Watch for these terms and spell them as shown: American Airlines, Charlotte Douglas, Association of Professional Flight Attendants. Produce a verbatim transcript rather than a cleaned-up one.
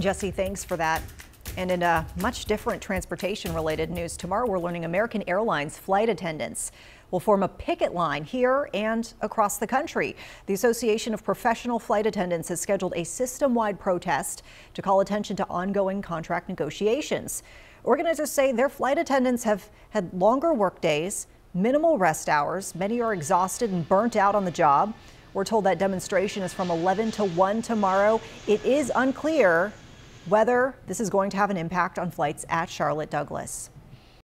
Jesse, thanks for that. And in a much different transportation-related news, tomorrow we're learning American Airlines flight attendants will form a picket line here and across the country. The Association of Professional Flight Attendants has scheduled a system-wide protest to call attention to ongoing contract negotiations. Organizers say their flight attendants have had longer work days, minimal rest hours. Many are exhausted and burnt out on the job. We're told that demonstration is from eleven to one tomorrow. It is unclear whether this is going to have an impact on flights at Charlotte Douglas.